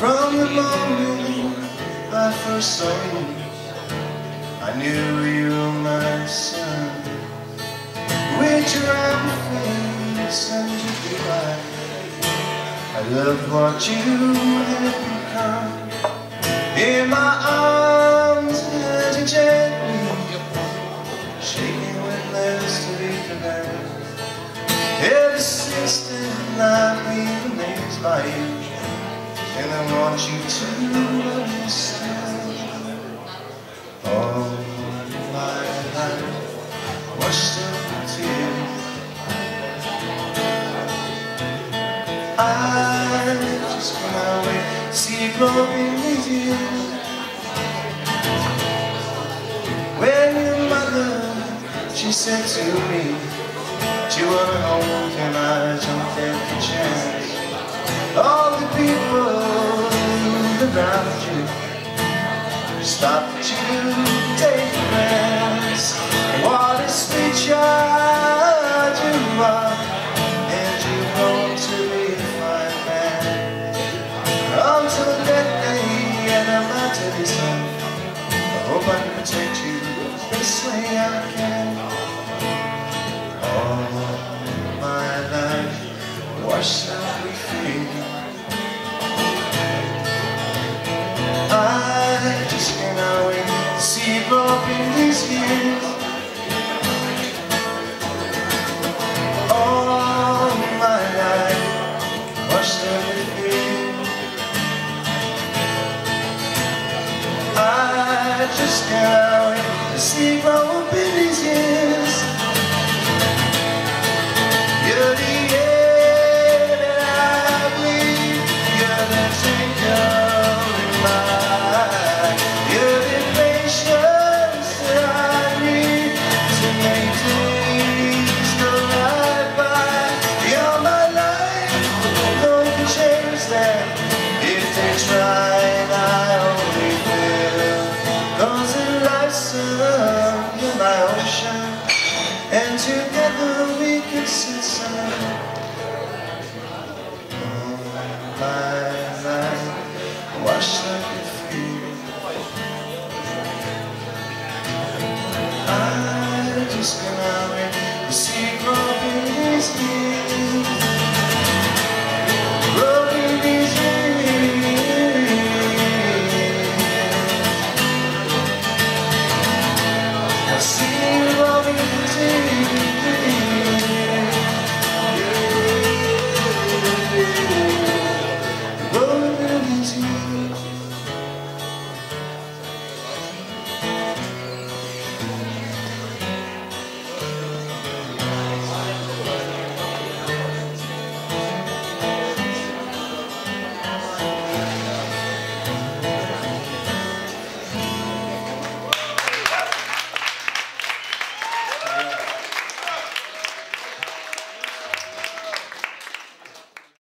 From the moment I first saw you, I knew you were my son. With your round face and your blue eyes, I love what you have become. In my arms, as you gently shake me when there's to be forgotten. Ever since then, I've been amazed by you, and I want you to understand. All my life washed up in tears, I just come my way, see you growing with you. When your mother, she said to me, do you want to hold him? I jumped at the chance. All the people around you stop at you, take a glance. What a sweet child you are, and you want to be a fine man. Until that day, and I'm not to be son, I hope I can protect you this way I can. All my life washed up. I just cannot wait to see you grow up in these years. All my life washed up in tears. I just cannot wait to see you grow up in these years. You're the air that I breathe. You're the twinkle in my eye. Yeah.